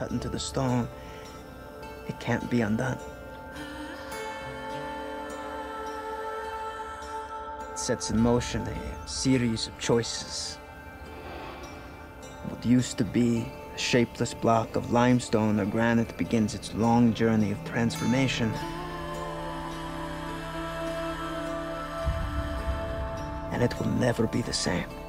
cut into the stone, it can't be undone. It sets in motion a series of choices. What used to be a shapeless block of limestone or granite begins its long journey of transformation. And it will never be the same.